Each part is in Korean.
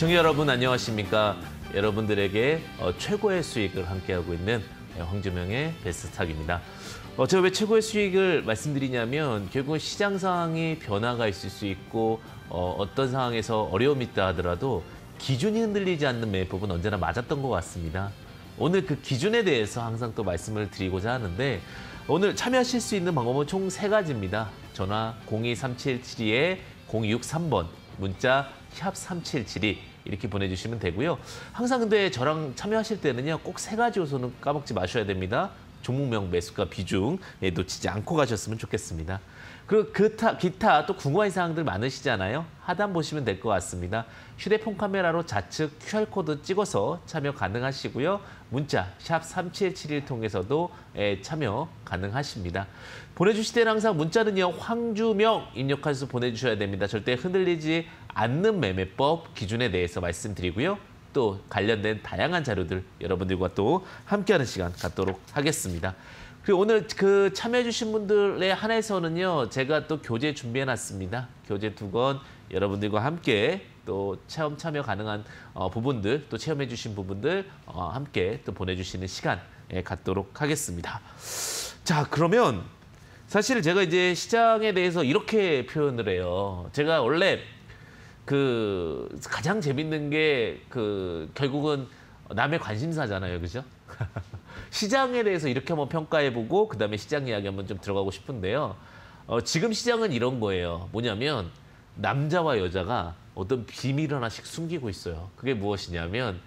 시청자 여러분 안녕하십니까? 여러분들에게 최고의 수익을 함께하고 있는 황주명의 베스트탁입니다. 제가 왜 최고의 수익을 말씀드리냐면 결국은 시장 상황이 변화가 있을 수 있고 어떤 상황에서 어려움이 있다 하더라도 기준이 흔들리지 않는 매법은 언제나 맞았던 것 같습니다. 오늘 그 기준에 대해서 항상 또 말씀을 드리고자 하는데 오늘 참여하실 수 있는 방법은 총 3가지입니다. 전화 023772-063번, 문자 #3772 이렇게 보내주시면 되고요. 항상 근데 저랑 참여하실 때는요, 꼭 3가지 요소는 까먹지 마셔야 됩니다. 종목명, 매수가, 비중 놓치지 않고 가셨으면 좋겠습니다. 그리고 기타 또 궁금한 사항들 많으시잖아요. 하단 보시면 될 것 같습니다. 휴대폰 카메라로 좌측 QR코드 찍어서 참여 가능하시고요. 문자 #3771 통해서도 참여 가능하십니다. 보내주실 때는 항상 문자는요, 황주명 입력해서 보내주셔야 됩니다. 절대 흔들리지 않는 매매법 기준에 대해서 말씀드리고요. 또 관련된 다양한 자료들 여러분들과 또 함께하는 시간 갖도록 하겠습니다. 그리고 오늘 그 참여해주신 분들의 한해서는요, 제가 또 교재 준비해놨습니다. 교재 2권 여러분들과 함께 또 체험 참여 가능한 부분들, 또 체험해주신 부분들 함께 또 보내주시는 시간 갖도록 하겠습니다. 자, 그러면 사실 제가 이제 시장에 대해서 이렇게 표현을 해요. 제가 원래 가장 재밌는 게 결국은 남의 관심사잖아요, 그죠? 시장에 대해서 이렇게 한번 평가해보고 그 다음에 시장 이야기 한번 좀 들어가고 싶은데요. 지금 시장은 이런 거예요. 뭐냐면 남자와 여자가 어떤 비밀 하나씩 숨기고 있어요. 그게 무엇이냐면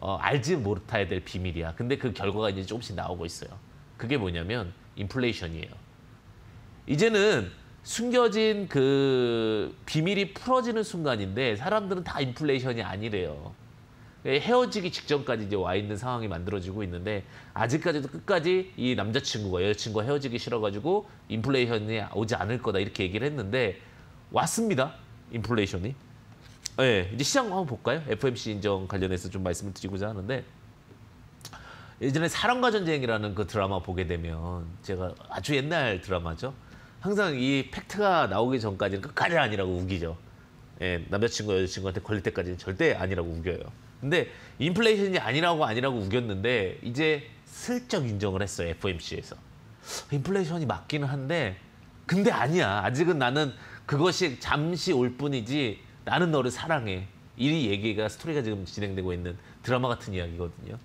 알지 못해야 될 비밀이야. 근데 그 결과가 이제 조금씩 나오고 있어요. 그게 뭐냐면 인플레이션이에요. 이제는 숨겨진 그 비밀이 풀어지는 순간인데 사람들은 다 인플레이션이 아니래요. 헤어지기 직전까지 이제 와 있는 상황이 만들어지고 있는데 아직까지도 끝까지 이 남자친구가 여자친구가 헤어지기 싫어가지고 인플레이션이 오지 않을 거다 이렇게 얘기를 했는데 왔습니다. 인플레이션이. 네, 이제 시장 한번 볼까요? FMC 인정 관련해서 좀 말씀을 드리고자 하는데 예전에 사랑과 전쟁이라는 그 드라마 보게 되면 제가 아주 옛날 드라마죠. 항상 이 팩트가 나오기 전까지는 끝까지 아니라고 우기죠. 예, 남자친구, 여자친구한테 걸릴 때까지는 절대 아니라고 우겨요. 근데 인플레이션이 아니라고 우겼는데 이제 슬쩍 인정을 했어요, FOMC에서. 인플레이션이 맞기는 한데 근데 아니야. 아직은 나는 그것이 잠시 올 뿐이지 나는 너를 사랑해. 이 얘기가 스토리가 지금 진행되고 있는 드라마 같은 이야기거든요.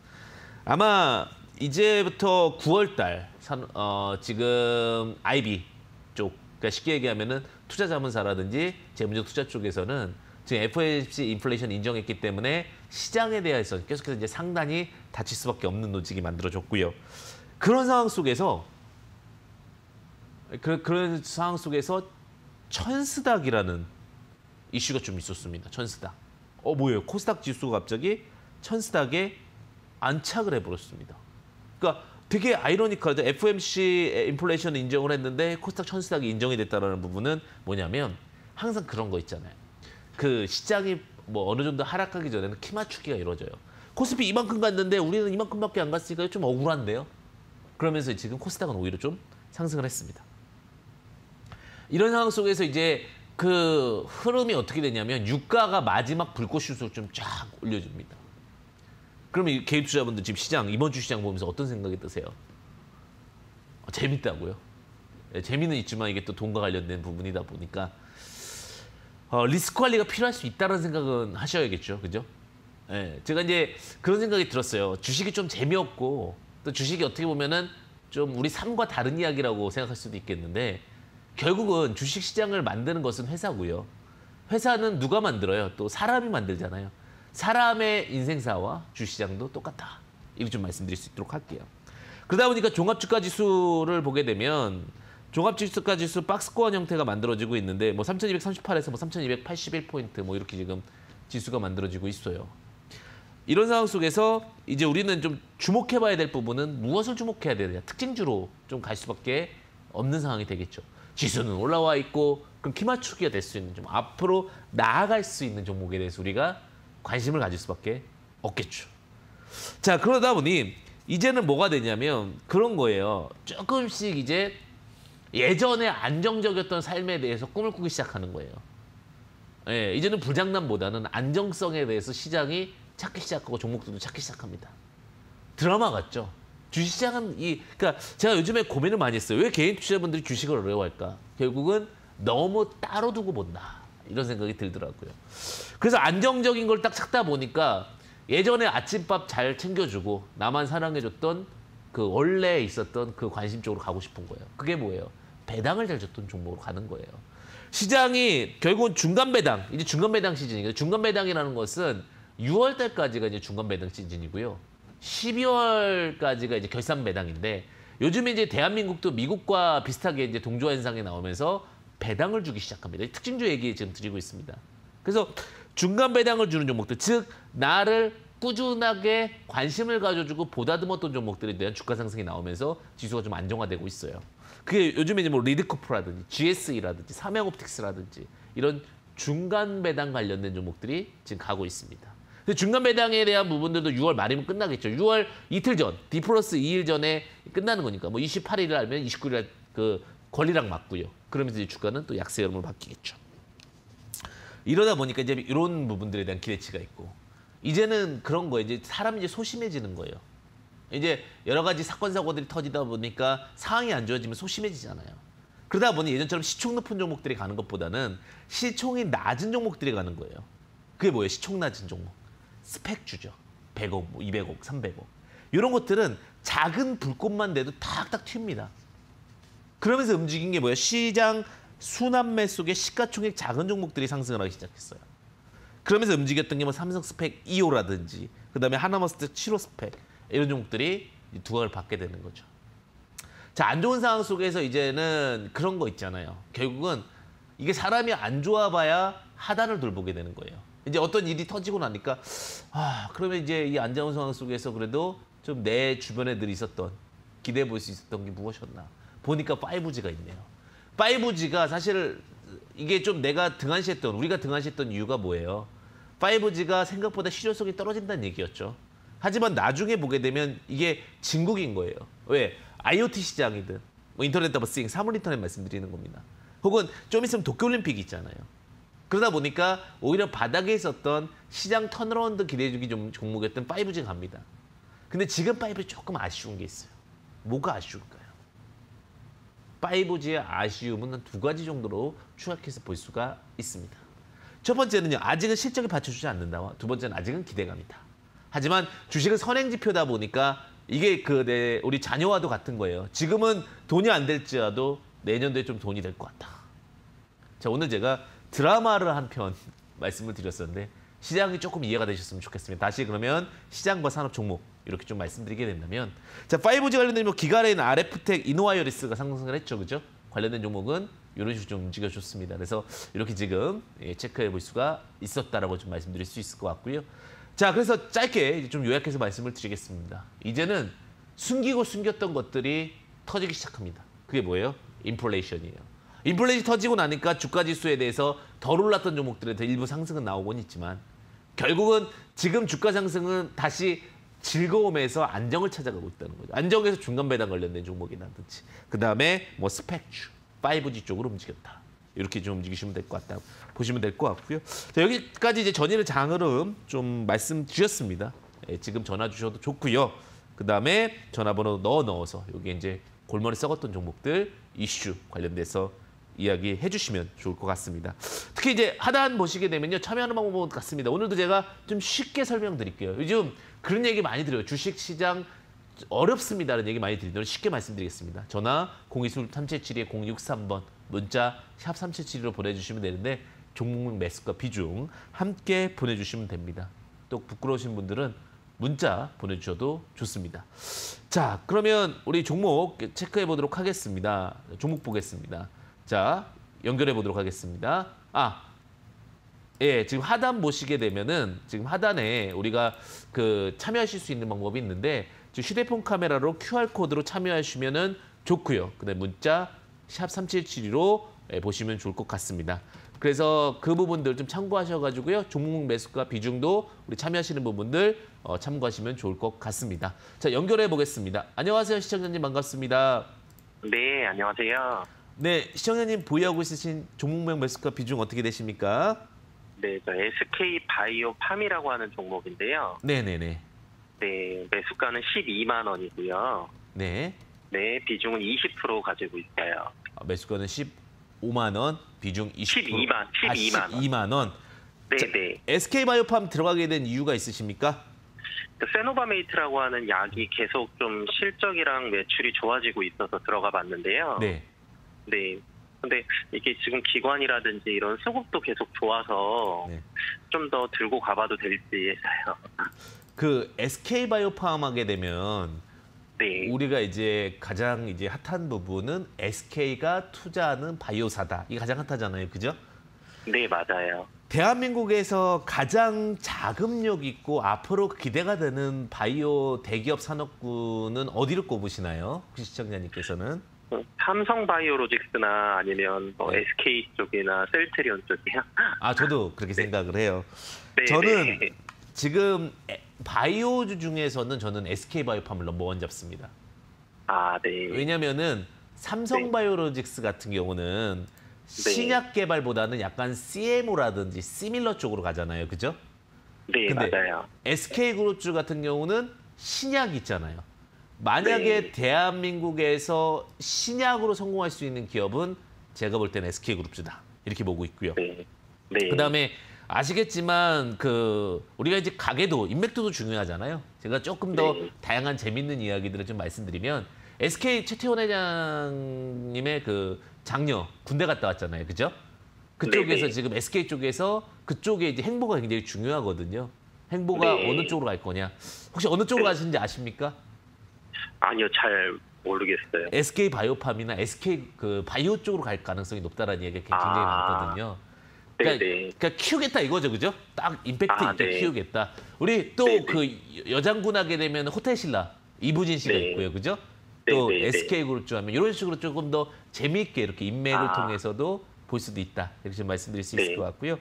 아마 이제부터 9월달 지금 IB 쪽, 그러니까 쉽게 얘기하면은 투자 자문사라든지 재무적 투자 쪽에서는 지금 FOMC 인플레이션 인정했기 때문에 시장에 대해서 계속해서 이제 상단이 닫힐 수밖에 없는 노직이 만들어졌고요. 그런 상황 속에서 천스닥이라는 이슈가 좀 있었습니다. 천스닥. 뭐예요? 코스닥 지수가 갑자기 천스닥에 안착을 해버렸습니다. 그러니까 되게 아이러니컬하죠. FOMC 인플레이션 인정을 했는데 코스닥 천스닥이 인정이 됐다는 부분은 뭐냐면 항상 그런 거 있잖아요. 그 시장이 뭐 어느 정도 하락하기 전에는 키 맞추기가 이루어져요. 코스피 이만큼 갔는데 우리는 이만큼밖에 안 갔으니까 좀 억울한데요. 그러면서 지금 코스닥은 오히려 좀 상승을 했습니다. 이런 상황 속에서 이제 그 흐름이 어떻게 되냐면 유가가 마지막 불꽃슛으로 좀 쫙 올려줍니다. 그러면 개인 투자분들 지금 시장, 이번 주 시장 보면서 어떤 생각이 드세요? 재밌다고요? 재미는 있지만 이게 또 돈과 관련된 부분이다 보니까 리스크 관리가 필요할 수 있다는 생각은 하셔야겠죠, 그죠? 제가 이제 그런 생각이 들었어요. 주식이 좀 재미없고 또 주식이 어떻게 보면은 좀 우리 삶과 다른 이야기라고 생각할 수도 있겠는데 결국은 주식 시장을 만드는 것은 회사고요. 회사는 누가 만들어요? 또 사람이 만들잖아요. 사람의 인생사와 주시장도 똑같다. 이거 좀 말씀드릴 수 있도록 할게요. 그러다 보니까 종합주가지수를 보게 되면 종합주가지수 박스권 형태가 만들어지고 있는데 뭐 3,238에서 뭐 3,281포인트 뭐 이렇게 지금 지수가 만들어지고 있어요. 이런 상황 속에서 이제 우리는 좀 주목해봐야 될 부분은 무엇을 주목해야 되느냐. 특징주로 좀 갈 수밖에 없는 상황이 되겠죠. 지수는 올라와 있고 그럼 키 맞추기가 될 수 있는 좀 앞으로 나아갈 수 있는 종목에 대해서 우리가 관심을 가질 수밖에 없겠죠. 자, 그러다 보니 이제는 뭐가 되냐면 그런 거예요. 조금씩 이제 예전에 안정적이었던 삶에 대해서 꿈을 꾸기 시작하는 거예요. 예, 이제는 불장난보다는 안정성에 대해서 시장이 찾기 시작하고 종목들도 찾기 시작합니다. 드라마 같죠. 주식시장은 그러니까 제가 요즘에 고민을 많이 했어요. 왜 개인 투자자분들이 주식을 어려워할까? 결국은 너무 따로 두고 본다. 이런 생각이 들더라고요. 그래서 안정적인 걸 딱 찾다 보니까 예전에 아침밥 잘 챙겨주고 나만 사랑해줬던 그 원래 있었던 그 관심 쪽으로 가고 싶은 거예요. 그게 뭐예요? 배당을 잘 줬던 종목으로 가는 거예요. 시장이 결국은 중간 배당, 이제 중간 배당 시즌이에요. 중간 배당이라는 것은 6월 달까지가 이제 중간 배당 시즌이고요. 12월까지가 이제 결산 배당인데 요즘 이제 대한민국도 미국과 비슷하게 이제 동조화 현상이 나오면서 배당을 주기 시작합니다. 특징주 얘기 지금 드리고 있습니다. 그래서 중간 배당을 주는 종목들, 즉 나를 꾸준하게 관심을 가져주고 보다듬었던 종목들에 대한 주가 상승이 나오면서 지수가 좀 안정화되고 있어요. 그게 요즘에 이제 뭐 리드코프라든지 GSE라든지 삼양옵틱스라든지 이런 중간 배당 관련된 종목들이 지금 가고 있습니다. 근데 중간 배당에 대한 부분들도 6월 말이면 끝나겠죠. 6월 이틀 전, D+2일 전에 끝나는 거니까 뭐 28일 알면 29일 날 그 권리랑 맞고요. 그러면서 이제 주가는 또 약세 흐름으로 바뀌겠죠. 이러다 보니까 이제 이런 부분들에 대한 기대치가 있고 이제는 그런 거예요. 이제 사람이 이제 소심해지는 거예요. 이제 여러 가지 사건 사고들이 터지다 보니까 상황이 안 좋아지면 소심해지잖아요. 그러다 보니 예전처럼 시총 높은 종목들이 가는 것보다는 시총이 낮은 종목들이 가는 거예요. 그게 뭐예요? 시총 낮은 종목. 스펙주죠. 100억, 200억, 300억. 이런 것들은 작은 불꽃만 돼도 탁탁 튑니다. 그러면서 움직인 게 뭐예요? 시장 순환매 속에 시가총액 작은 종목들이 상승을 하기 시작했어요. 그러면서 움직였던 게 뭐 삼성 스펙 2호라든지 그다음에 하나머스텍 7호 스펙 이런 종목들이 두각을 받게 되는 거죠. 자, 안 좋은 상황 속에서 이제는 그런 거 있잖아요. 결국은 이게 사람이 안 좋아봐야 하단을 돌보게 되는 거예요. 이제 어떤 일이 터지고 나니까 그러면 이제 이 안 좋은 상황 속에서 그래도 좀 내 주변에 늘 있었던 기대해 볼 수 있었던 게 무엇이었나 보니까 5G가 있네요. 5G가 사실 이게 좀 내가 등한시했던 우리가 등한시했던 이유가 뭐예요? 5G가 생각보다 실효성이 떨어진다는 얘기였죠. 하지만 나중에 보게 되면 이게 진국인 거예요. 왜? IoT 시장이든 뭐 인터넷 오브 씽, 사물인터넷 말씀드리는 겁니다. 혹은 좀 있으면 도쿄올림픽이 있잖아요. 그러다 보니까 오히려 바닥에 있었던 시장 턴어라운드 기대주기 종목이었던 5G 갑니다. 근데 지금 5G 조금 아쉬운 게 있어요. 뭐가 아쉬울까요? 5G의 아쉬움은 한 두 가지 정도로 추락해서 볼 수가 있습니다. 첫 번째는요. 아직은 실적이 받쳐주지 않는다와 두 번째는 아직은 기대감이다. 하지만 주식은 선행지표다 보니까 이게 우리 자녀와도 같은 거예요. 지금은 돈이 안 될지라도 내년도에 좀 돈이 될 것 같다. 자, 오늘 제가 드라마를 한 편 말씀을 드렸었는데 시장이 조금 이해가 되셨으면 좋겠습니다. 다시 그러면 시장과 산업 종목 이렇게 좀 말씀드리게 된다면 자 5G 관련된 뭐 기가레인, RF텍, 이노와이어리스가 상승을 했죠. 그죠? 관련된 종목은 이런 식으로 좀 움직여줬습니다. 그래서 이렇게 지금 체크해 볼 수가 있었다라고 좀 말씀드릴 수 있을 것 같고요. 자, 그래서 짧게 이제 좀 요약해서 말씀을 드리겠습니다. 이제는 숨기고 숨겼던 것들이 터지기 시작합니다. 그게 뭐예요? 인플레이션이에요. 인플레이션이 터지고 나니까 주가지수에 대해서 덜 올랐던 종목들에 대해서 일부 상승은 나오곤 있지만 결국은 지금 주가 상승은 다시 즐거움에서 안정을 찾아가고 있다는 거죠. 안정에서 중간 배당 관련된 종목이라든지 그다음에 뭐 스펙주, 5G 쪽으로 움직였다. 이렇게 좀 움직이시면 될 것 같다. 보시면 될 것 같고요. 자, 여기까지 이제 전일의 장흐름 좀 말씀 드렸습니다. 예, 지금 전화 주셔도 좋고요. 그 다음에 전화번호 넣어서 여기 이제 골머리 썩었던 종목들 이슈 관련돼서 이야기해 주시면 좋을 것 같습니다. 특히 이제 하단 보시게 되면요. 참여하는 방법 같습니다. 오늘도 제가 좀 쉽게 설명드릴게요. 요즘 그런 얘기 많이 들어요. 주식시장 어렵습니다라는 얘기 많이 드리는데 쉽게 말씀드리겠습니다. 전화 02372-063번 문자 샵 3772로 보내주시면 되는데 종목명 매수가 비중 함께 보내주시면 됩니다. 또 부끄러우신 분들은 문자 보내주셔도 좋습니다. 자, 그러면 우리 종목 체크해 보도록 하겠습니다. 종목 보겠습니다. 자, 연결해 보도록 하겠습니다. 지금 하단 보시게 되면은 지금 하단에 우리가 그 참여하실 수 있는 방법이 있는데 지금 휴대폰 카메라로 QR코드로 참여하시면은 좋고요. 그다음에 문자 샵 3772로 보시면 좋을 것 같습니다. 그래서 그 부분들 좀 참고하셔가지고요. 종목 매수가 비중도 우리 참여하시는 부분들 참고하시면 좋을 것 같습니다. 자, 연결해 보겠습니다. 안녕하세요. 시청자님 반갑습니다. 네, 안녕하세요. 네, 시청자님 보유하고 있으신 종목명 매수가 비중 어떻게 되십니까? 네, SK바이오팜이라고 하는 종목인데요. 네네네. 네, 매수가는 12만 원이고요. 네. 네, 비중은 20% 가지고 있어요. 아, 매수가는 15만 원, 비중 20%. 12만 원. 네네. SK바이오팜 들어가게 된 이유가 있으십니까? 세노바메이트라고 하는 약이 계속 좀 실적이랑 매출이 좋아지고 있어서 들어가 봤는데요. 네. 네. 근데 이게 지금 기관이라든지 이런 수급도 계속 좋아서 네. 좀 더 들고 가봐도 될지 해서요. 그 SK바이오팜 하게 되면 네. 우리가 이제 가장 이제 핫한 부분은 SK가 투자하는 바이오사다. 이게 가장 핫하잖아요. 그죠? 네, 맞아요. 대한민국에서 가장 자금력 있고 앞으로 기대가 되는 바이오 대기업 산업군은 어디를 꼽으시나요? 혹시 시청자님께서는? 삼성바이오로직스나 아니면 뭐 네. SK 쪽이나 셀트리온 쪽이요. 아, 저도 그렇게 네. 생각을 해요. 네, 저는 네. 지금 바이오주 중에서는 저는 SK바이오팜을 넘버원 잡습니다. 아, 네. 왜냐면은 삼성바이오로직스 네. 같은 경우는 네. 신약 개발보다는 약간 CMO라든지 시밀러 쪽으로 가잖아요. 그죠? 네, 근데 맞아요. SK그룹주 같은 경우는 신약이 있잖아요. 만약에 네. 대한민국에서 신약으로 성공할 수 있는 기업은 제가 볼 때는 SK그룹주다. 이렇게 보고 있고요. 네. 네. 그다음에 아시겠지만 그 우리가 이제 가게도, 인맥도도 중요하잖아요. 제가 조금 더 네. 다양한 재밌는 이야기들을 좀 말씀드리면 SK 최태원 회장님의 그 작년 군대 갔다 왔잖아요. 그죠? 그쪽에서 네네. 지금 SK 쪽에서 그쪽에 이제 행보가 굉장히 중요하거든요. 행보가 네. 어느 쪽으로 갈 거냐. 혹시 어느 쪽으로 네. 가시는지 아십니까? 아니요. 잘 모르겠어요. SK 바이오팜이나 SK 그 바이오 쪽으로 갈 가능성이 높다라는 얘기가 굉장히 많거든요. 그러니까 키우겠다 이거죠. 그죠? 딱 임팩트 있게 네. 키우겠다. 우리 또 그 여장군 하게 되면 호텔신라 이부진 씨가 네. 있고요. 그죠? 또 SK그룹주 하면 이런 식으로 조금 더 재미있게 이렇게 인맥을 통해서도 볼 수도 있다. 이렇게 말씀드릴 수 네. 있을 것 같고요.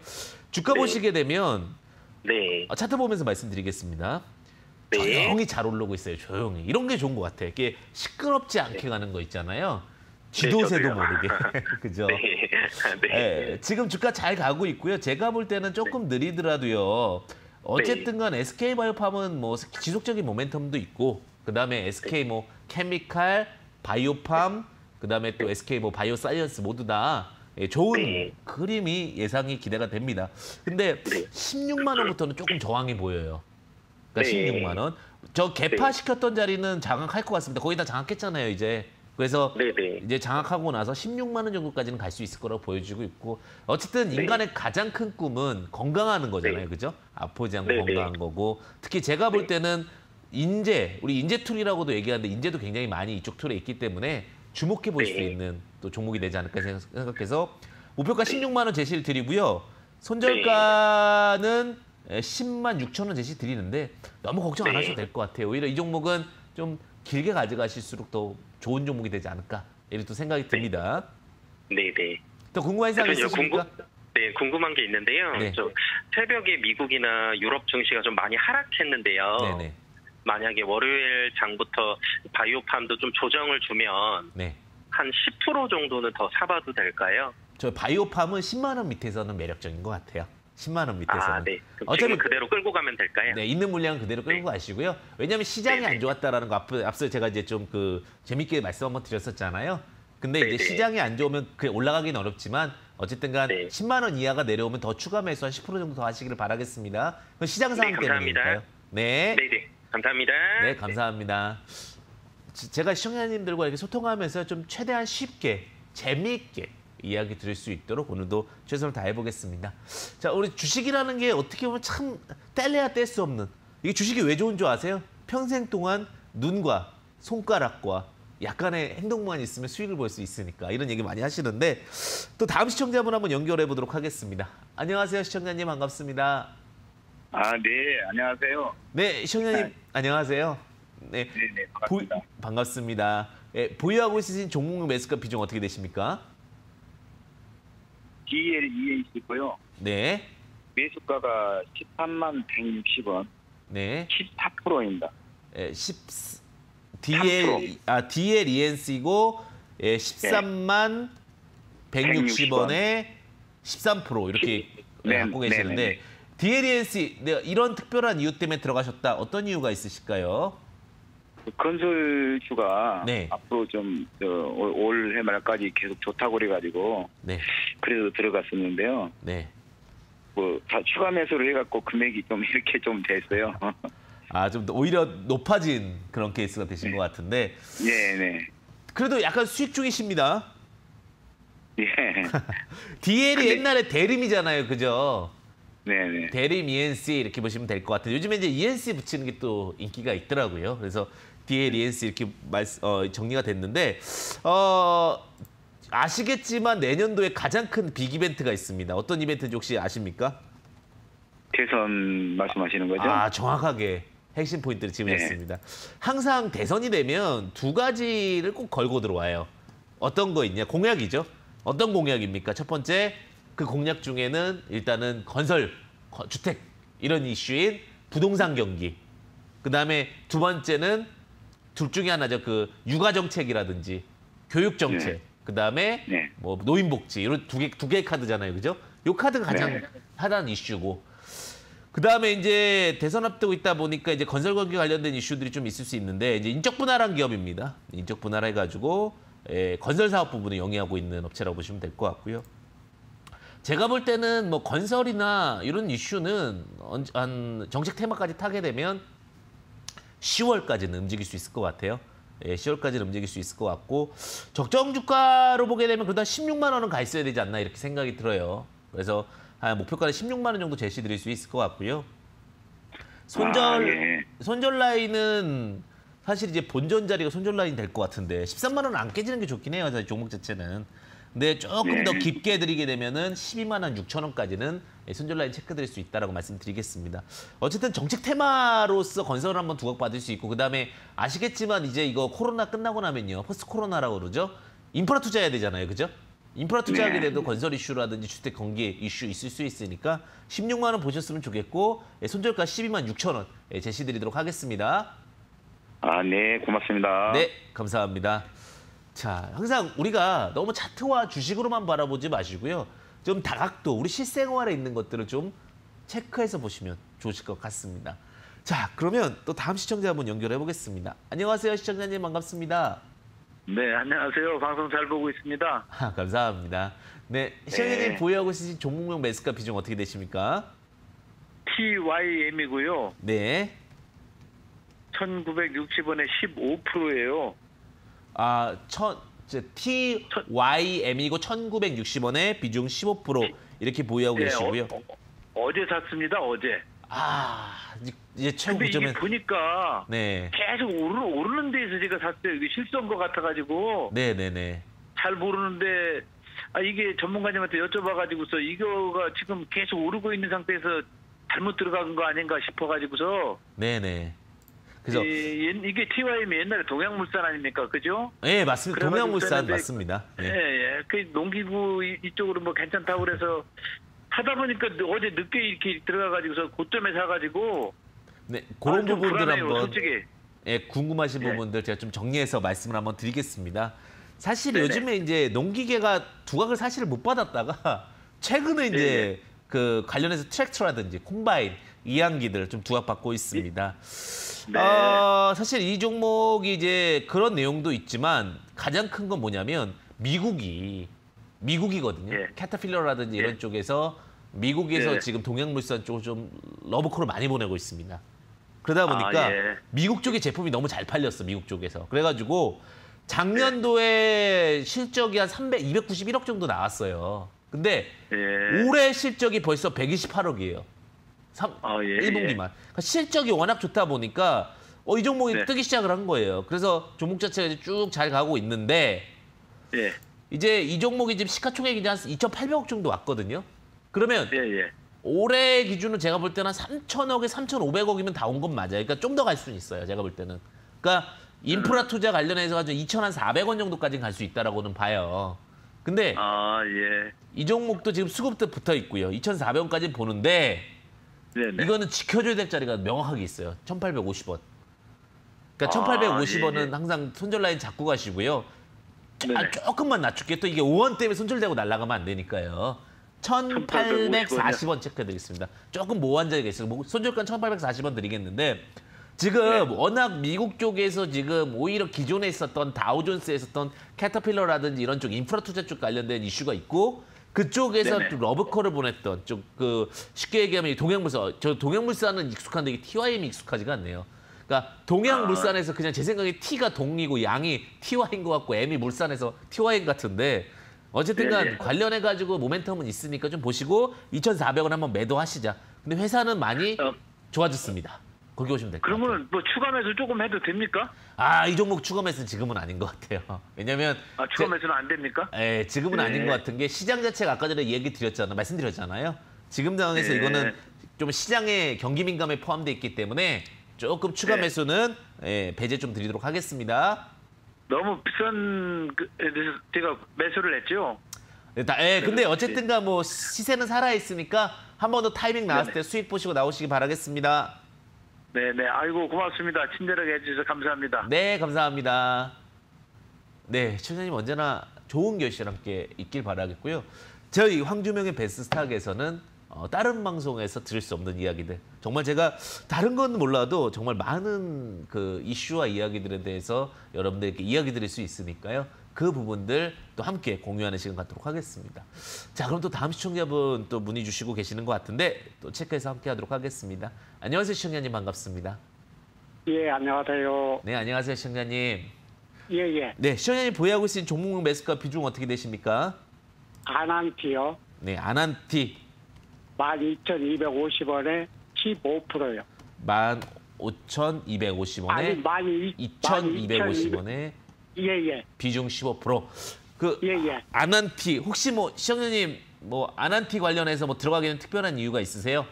주가 네. 보시게 되면 네. 차트 보면서 말씀드리겠습니다. 네. 조용히 잘 오르고 있어요. 조용히. 이런 게 좋은 것 같아요. 이게 시끄럽지 않게 네. 가는 거 있잖아요. 지도세도 네, 모르게. 그죠? 네. 네. 네. 지금 주가 잘 가고 있고요. 제가 볼 때는 조금 느리더라도요. 어쨌든 간 SK바이오팜은 뭐 지속적인 모멘텀도 있고 그다음에 SK 뭐 케미칼, 바이오팜, 그다음에 또 SK 뭐 바이오사이언스 모두 다 좋은 네. 그림이 예상이 기대가 됩니다. 근데 16만 원부터는 조금 저항이 보여요. 그러니까 네. 16만 원. 저 개파 시켰던 자리는 장악할 것 같습니다. 거의 다 장악했잖아요, 이제. 그래서 이제 장악하고 나서 16만 원 정도까지는 갈 수 있을 거라고 보여지고 있고 어쨌든 인간의 가장 큰 꿈은 건강하는 거잖아요, 그죠? 아프지 않고 건강한 거고 특히 제가 볼 때는 인재, 우리 인재 툴이라고도 얘기하는데 인재도 굉장히 많이 이쪽 툴에 있기 때문에 주목해 볼 수 있는 또 종목이 되지 않을까 생각해서 목표가 16만 원 제시를 드리고요. 손절가는 10만 6천 원 제시 드리는데 너무 걱정 안 하셔도 될 것 같아요. 오히려 이 종목은 좀 길게 가져가실수록 더 좋은 종목이 되지 않을까 이렇게 또 생각이 듭니다. 네네. 네. 또 궁금한 사항 있으십니까? 네, 궁금한 게 있는데요. 네. 저 새벽에 미국이나 유럽 증시가 좀 많이 하락했는데요. 네네. 만약에 월요일 장부터 바이오팜도 좀 조정을 주면 네. 한 10% 정도는 더 사봐도 될까요? 저 바이오팜은 10만 원 밑에서는 매력적인 것 같아요. 10만 원 밑에서는. 아, 네. 어차피 그대로 끌고 가면 될까요? 네, 있는 물량은 그대로 끌고 가시고요. 네. 왜냐하면 시장이 안 좋았다라는 거 앞서 제가 이제 좀 그 재밌게 말씀 한번 드렸었잖아요. 근데 이제 시장이 안 좋으면 그 올라가긴 어렵지만 어쨌든간 10만 원 이하가 내려오면 더 추가 매수 한 10% 정도 더 하시기를 바라겠습니다. 그건 시장 상황 때문이니까요. 네. 네네. 감사합니다. 네, 감사합니다. 제가 시청자님들과 이렇게 소통하면서 좀 최대한 쉽게, 재미있게 이야기 드릴 수 있도록 오늘도 최선을 다해보겠습니다. 자, 우리 주식이라는 게 어떻게 보면 참 뗄래야 뗄 수 없는 이게 주식이 왜 좋은 줄 아세요? 평생 동안 눈과 손가락과 약간의 행동만 있으면 수익을 볼 수 있으니까 이런 얘기 많이 하시는데 또 다음 시청자분 한번 연결해보도록 하겠습니다. 안녕하세요, 시청자님 반갑습니다. 아, 네, 안녕하세요. 네, 시청자님 안녕하세요. 네, 네, 반갑습니다. 반갑습니다. 네, 보유하고 있으신 종목 매수가 비중 어떻게 되십니까? DL이앤씨고요. 네. 매수가가 13만 160원. 네. 14%입니다. 예, 네, DL이앤씨고 예, 13만 160원에 13% 이렇게 갖고 계시는데 DL이앤씨 이런 특별한 이유 때문에 들어가셨다. 어떤 이유가 있으실까요? 건설주가 앞으로 좀 올해 말까지 계속 좋다고 그래가지고 그래서 들어갔었는데요. 뭐 다 추가 매수를 해갖고 금액이 좀 이렇게 좀 됐어요. 아, 좀 오히려 높아진 그런 케이스가 되신 것 같은데. 그래도 약간 수익 중이십니다. DL이 옛날에 대림이잖아요, 그죠? 대림 ENC 이렇게 보시면 될 것 같아요. 요즘에 이제 ENC 붙이는 게 또 인기가 있더라고요. 그래서 DL, ENC 이렇게 정리가 됐는데 아시겠지만 내년도에 가장 큰 빅 이벤트가 있습니다. 어떤 이벤트인지 혹시 아십니까? 대선 말씀하시는 거죠? 아, 정확하게 핵심 포인트를 지문했습니다. 항상 대선이 되면 두 가지를 꼭 걸고 들어와요. 어떤 거 있냐? 공약이죠. 어떤 공약입니까? 첫 번째, 그 공약 중에는 일단은 건설, 주택 이런 이슈인 부동산 경기. 그다음에 두 번째는 둘 중에 하나죠. 그 육아 정책이라든지 교육 정책. 그다음에 뭐 노인 복지. 이런 두 개의 카드잖아요. 그죠? 요 카드가 가장 하단 이슈고. 그다음에 이제 대선 앞두고 있다 보니까 이제 건설 경기 관련된 이슈들이 좀 있을 수 있는데 이제 인적 분할한 기업입니다. 인적 분할해 가지고 건설 사업 부분을 영위하고 있는 업체라고 보시면 될 것 같고요. 제가 볼 때는 뭐 건설이나 이런 이슈는 한 정책 테마까지 타게 되면 10월까지는 움직일 수 있을 것 같아요. 10월까지는 움직일 수 있을 것 같고 적정 주가로 보게 되면 그러다 16만 원은 가 있어야 되지 않나 이렇게 생각이 들어요. 그래서 한 목표가는 16만 원 정도 제시 드릴 수 있을 것 같고요. 손절 라인은 사실 이제 본전 자리가 손절 라인 될 것 같은데 13만 원 안 깨지는 게 좋긴 해요. 사실 종목 자체는. 근데 조금 더 깊게 해드리게 되면은 12만 6천 원까지는 손절 라인 체크드릴 수 있다라고 말씀드리겠습니다. 어쨌든 정책 테마로서 건설을 한번 두각받을 수 있고 그다음에 아시겠지만 이제 이거 코로나 끝나고 나면요 포스트 코로나라고 그러죠. 인프라 투자해야 되잖아요, 그죠? 인프라 투자하게 돼도 건설 이슈라든지 주택 경기 이슈 있을 수 있으니까 16만 원 보셨으면 좋겠고 손절가 12만 6천 원 제시드리도록 하겠습니다. 아, 네, 고맙습니다. 네, 감사합니다. 자, 항상 우리가 너무 차트와 주식으로만 바라보지 마시고요. 좀 다각도, 우리 실생활에 있는 것들을 좀 체크해서 보시면 좋으실 것 같습니다. 자, 그러면 또 다음 시청자 한번 연결해 보겠습니다. 안녕하세요, 시청자님 반갑습니다. 네, 안녕하세요. 방송 잘 보고 있습니다. 아, 감사합니다. 네, 시청자님 보유하고 있으신 종목명 매수가 비중 어떻게 되십니까? TYM이고요. 네. 1960원에 15%예요. 아, TYM이고 1960원에 비중 15% 이렇게 보유하고 계시고요. 어제 샀습니다, 어제. 아, 이제 최고 고점에. 근데 보니까 계속 오르는 데에서 제가 샀어요. 이게 실수한 것 같아가지고. 잘 모르는데 이게 전문가님한테 여쭤봐가지고서 이거가 지금 계속 오르고 있는 상태에서 잘못 들어간 거 아닌가 싶어가지고서. 그죠? 이게 TYM이 옛날에 동양물산 아닙니까? 그죠? 예, 맞습니다. 동양물산 맞습니다. 그 농기구 이쪽으로 뭐 괜찮다고 그래서 하다 보니까 어제 늦게 이렇게 들어가가지고서 고점에 사가지고. 그런 부분들 불안해요, 한번. 궁금하신 부분들 제가 좀 정리해서 말씀을 한번 드리겠습니다. 사실 요즘에 이제 농기계가 두각을 사실 못 받았다가 최근에 이제 그 관련해서 트랙터라든지 콤바인, 이항기들 좀 두각받고 있습니다. 사실 이 종목이 이제 그런 내용도 있지만 가장 큰 건 뭐냐면 미국이거든요. 캐터필러라든지 이런 쪽에서 미국에서 지금 동양물산 쪽을 좀 러브콜을 많이 보내고 있습니다. 그러다 보니까 미국 쪽의 제품이 너무 잘 팔렸어, 미국 쪽에서. 그래가지고 작년도에 실적이 한 291억 정도 나왔어요. 근데 올해 실적이 벌써 128억이에요. 1분기만. 실적이 워낙 좋다 보니까 이 종목이 뜨기 시작을 한 거예요. 그래서 종목 자체가 이제 쭉 잘 가고 있는데 이제 이 종목이 지금 시가총액이 한 2,800억 정도 왔거든요. 그러면 올해 기준으로 제가 볼 때는 한 3,000억에 3,500억이면 다 온 건 맞아요. 그러니까 좀 더 갈 수는 있어요. 제가 볼 때는. 그러니까 인프라 투자 관련해서 2,400원 정도까지는 갈 수 있다라고는 봐요. 근데 이 종목도 지금 수급도 붙어 있고요. 2,400원까지 보는데 이거는 지켜줘야 될 자리가 명확하게 있어요. 1,850원. 그러니까 1,850원은 항상 손절 라인 잡고 가시고요. 조금만 낮출게요. 또 이게 5원 때문에 손절되고 날아가면 안 되니까요. 1,840원 체크해드리겠습니다. 조금 모호한적이 있어요. 손절가는 1,840원 드리겠는데 지금 네. 워낙 미국 쪽에서 지금 오히려 기존에 있었던 다우존스에 있었던 캐터필러라든지 이런 쪽 인프라 투자 쪽 관련된 이슈가 있고 그쪽에서 또 러브콜을 보냈던 쪽 그 쉽게 얘기하면 이 동양물산 저 동양물산은 익숙한데 이게 TYM이 익숙하지가 않네요. 그러니까 동양물산에서 그냥 제 생각에 T가 동이고 양이 TY인 것 같고 M이 물산에서 TY인 같은데 어쨌든간 네, 네. 관련해 가지고 모멘텀은 있으니까 좀 보시고 2,400원 한번 매도하시자. 근데 회사는 많이 좋아졌습니다. 거기 오시면 될 것 같아요. 그러면 뭐 추가 매수 조금 해도 됩니까? 아, 이 종목 추가 매수는 지금은 아닌 것 같아요. 왜냐면 추가 매수는 안 됩니까? 예, 지금은 네. 아닌 것 같은 게 시장 자체가 아까 전에 얘기 드렸잖아요. 말씀드렸잖아요. 지금 상황에서 네. 이거는 좀 시장의 경기 민감에 포함돼 있기 때문에 조금 추가 네. 매수는 예, 배제 좀 드리도록 하겠습니다. 너무 비싼 제가 매수를 했죠. 네, 예, 근데 어쨌든가 뭐 시세는 살아 있으니까 한 번 더 타이밍 나왔을 때 수익 보시고 나오시기 바라겠습니다. 네네, 아이고 고맙습니다. 친절하게 해주셔서 감사합니다. 네, 감사합니다. 네, 최선생님 언제나 좋은 결실과 함께 있길 바라겠고요. 저희 황주명의 베스트스탁에서는 다른 방송에서 들을 수 없는 이야기들 정말 제가 다른 건 몰라도 정말 많은 그 이슈와 이야기들에 대해서 여러분들께 이야기 드릴 수 있으니까요. 그 부분들 또 함께 공유하는 시간 갖도록 하겠습니다. 자, 그럼 또 다음 시청자분 또 문의 주시고 계시는 것 같은데 또 체크해서 함께 하도록 하겠습니다. 안녕하세요, 시청자님 반갑습니다. 예, 안녕하세요. 네, 안녕하세요, 시청자님. 예, 예. 네, 시청자님 보유하고 계신 종목 매수가 비중 어떻게 되십니까? 아난티요. 네, 아난티. 12,250원에 15%요. 15,250원에 아니, 12,250원에 예예. 비중 15%. 그 예예. 아난티 혹시 뭐 시청자님 뭐 아난티 관련해서 뭐 들어가기는 특별한 이유가 있으세요?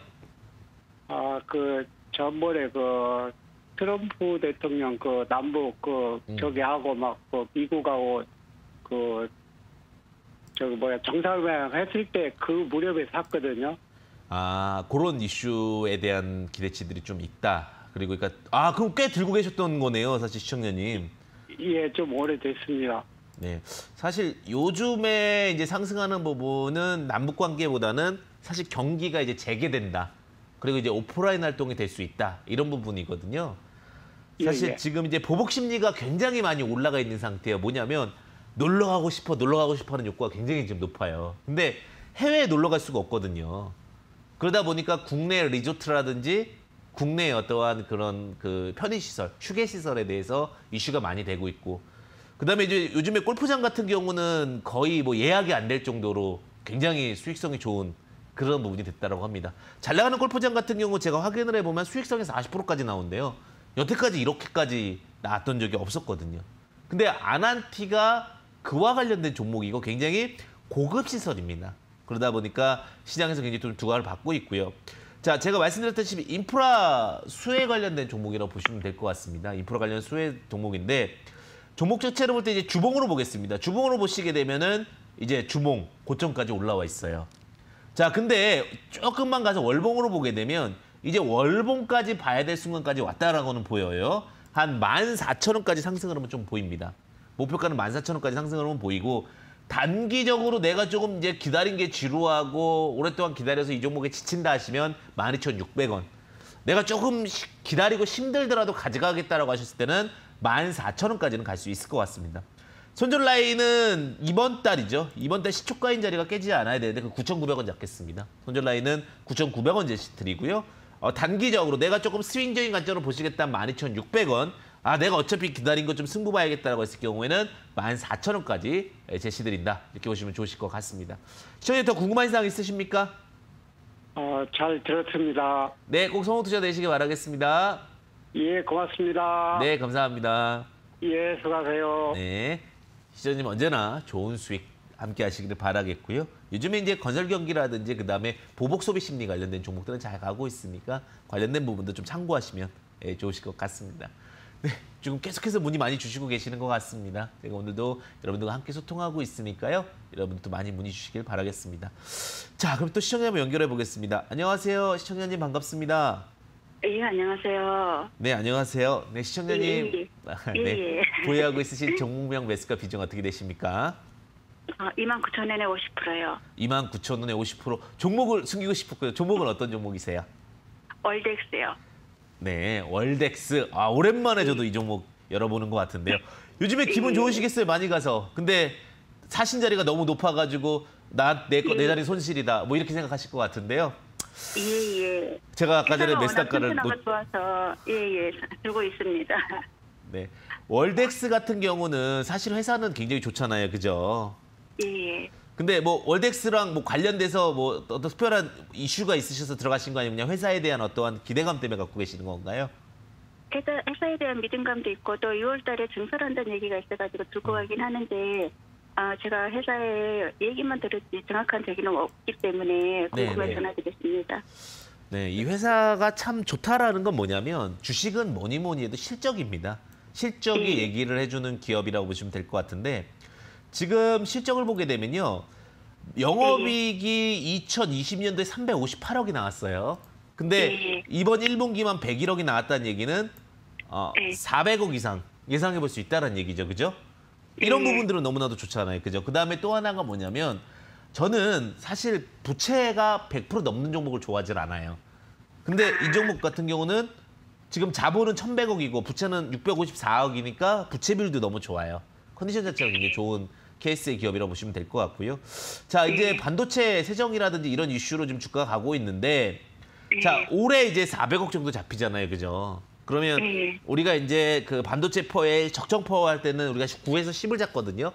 아, 그 전번에 그 트럼프 대통령 그 남북 그 저기 하고 막 그 미국하고 그 저기 뭐야 정상회담 했을 때 그 무렵에 샀거든요. 아, 그런 이슈에 대한 기대치들이 좀 있다. 그리고 그러니까 아, 그럼 꽤 들고 계셨던 거네요, 사실 시청자님. 예, 좀 오래됐습니다. 네, 사실 요즘에 이제 상승하는 부분은 남북 관계보다는 사실 경기가 이제 재개된다. 그리고 이제 오프라인 활동이 될 수 있다. 이런 부분이거든요. 사실 예. 지금 이제 보복 심리가 굉장히 많이 올라가 있는 상태예요. 뭐냐면 놀러 가고 싶어, 놀러 가고 싶어하는 욕구가 굉장히 지금 높아요. 근데 해외에 놀러 갈 수가 없거든요. 그러다 보니까 국내 리조트라든지 국내의 어떠한 그런 그 편의시설, 휴게시설에 대해서 이슈가 많이 되고 있고, 그 다음에 이제 요즘에 골프장 같은 경우는 거의 뭐 예약이 안 될 정도로 굉장히 수익성이 좋은 그런 부분이 됐다라고 합니다. 잘 나가는 골프장 같은 경우 제가 확인을 해보면 수익성에서 40%까지 나온대요. 여태까지 이렇게까지 나왔던 적이 없었거든요. 근데 아난티가 그와 관련된 종목이고 굉장히 고급 시설입니다. 그러다 보니까 시장에서 굉장히 좀 두각을 받고 있고요. 자, 제가 말씀드렸듯이 인프라 수혜 관련된 종목이라고 보시면 될 것 같습니다. 인프라 관련 수혜 종목인데 종목 자체로 볼 때 이제 주봉으로 보겠습니다. 주봉으로 보시게 되면은 이제 주봉 고점까지 올라와 있어요. 자, 근데 조금만 가서 월봉으로 보게 되면 이제 월봉까지 봐야 될 순간까지 왔다라고는 보여요. 한 14,000원까지 상승을 하면 좀 보입니다. 목표가는 14,000원까지 상승을 하면 보이고 단기적으로 내가 조금 이제 기다린 게 지루하고 오랫동안 기다려서 이 종목에 지친다 하시면 12,600원. 내가 조금 기다리고 힘들더라도 가져가겠다라고 하셨을 때는 14,000원까지는 갈 수 있을 것 같습니다. 손절 라인은 이번 달이죠. 이번 달 시초가인 자리가 깨지지 않아야 되는데 그 9,900원 잡겠습니다. 손절 라인은 9,900원 제시드리고요. 단기적으로 내가 조금 스윙적인 관점으로 보시겠다면 12,600원. 아, 내가 어차피 기다린 거 좀 승부 봐야겠다라고 했을 경우에는 14,000원까지 제시드린다. 이렇게 보시면 좋으실 것 같습니다. 시청자님 더 궁금한 사항 있으십니까? 잘 들었습니다. 네, 꼭 성공 투자 되시길 바라겠습니다. 예, 고맙습니다. 네, 감사합니다. 예, 수고하세요. 네, 시청자님 언제나 좋은 수익 함께 하시기를 바라겠고요. 요즘에 이제 건설 경기라든지 그다음에 보복 소비 심리 관련된 종목들은 잘 가고 있으니까 관련된 부분도 좀 참고하시면 예, 좋으실 것 같습니다. 네, 지금 계속해서 문의 많이 주시고 계시는 것 같습니다. 제가 오늘도 여러분들과 함께 소통하고 있으니까요. 여러분들도 많이 문의 주시길 바라겠습니다. 자, 그럼 또 시청자분 연결해 보겠습니다. 안녕하세요, 시청자님 반갑습니다. 예, 안녕하세요. 네, 안녕하세요. 네, 시청자님. 예, 예. 네, 보유하고 있으신 종목명 매수가 비중 어떻게 되십니까? 29,000원에 50%요. 29,000원에 50%. 종목을 숨기고 싶었고요. 종목은 어떤 종목이세요? 월덱스요. 네, 월덱스. 아, 오랜만에 저도 이 종목 열어보는 것 같은데요. 요즘에 기분 좋으시겠어요, 많이 가서. 근데 사신 자리가 너무 높아가지고 내 자리 손실이다. 뭐 이렇게 생각하실 것 같은데요. 예예. 제가 아까 전에 메스닥가를 좋아서 예예 들고 있습니다. 네, 월덱스 같은 경우는 사실 회사는 굉장히 좋잖아요, 그죠? 예. 근데 뭐 월덱스랑 뭐 관련돼서 뭐 어떤 특별한 이슈가 있으셔서 들어가신 거 아니면 그냥 회사에 대한 어떠한 기대감 때문에 갖고 계시는 건가요? 회사에 대한 믿음감도 있고 또 6월달에 증설한다는 얘기가 있어가지고 들고 가긴 하는데. 아, 제가 회사에 얘기만 들었지 정확한 얘기는 없기 때문에 궁금해 전화드렸습니다. 네, 이 회사가 참 좋다라는 건 뭐냐면 주식은 뭐니 해도 실적입니다. 실적이 얘기를 해주는 기업이라고 보시면 될 것 같은데 지금 실적을 보게 되면요. 영업이익이 2020년도에 358억이 나왔어요. 근데 이번 1분기만 101억이 나왔다는 얘기는 400억 이상 예상해 볼 수 있다는 얘기죠. 그죠? 이런 부분들은 너무나도 좋잖아요. 그죠? 그다음에 또 하나가 뭐냐면 저는 사실 부채가 100% 넘는 종목을 좋아하질 않아요. 근데 이 종목 같은 경우는 지금 자본은 1,100억이고 부채는 654억이니까 부채비율도 너무 좋아요. 컨디션 자체가 굉장히 좋은 케이스의 기업이라고 보시면 될 것 같고요. 자, 이제 반도체 세정이라든지 이런 이슈로 지금 주가가 가고 있는데 자, 올해 이제 400억 정도 잡히잖아요. 그죠? 그러면 우리가 이제 그 반도체 포에 적정 포할 때는 우리가 9에서 10을 잡거든요.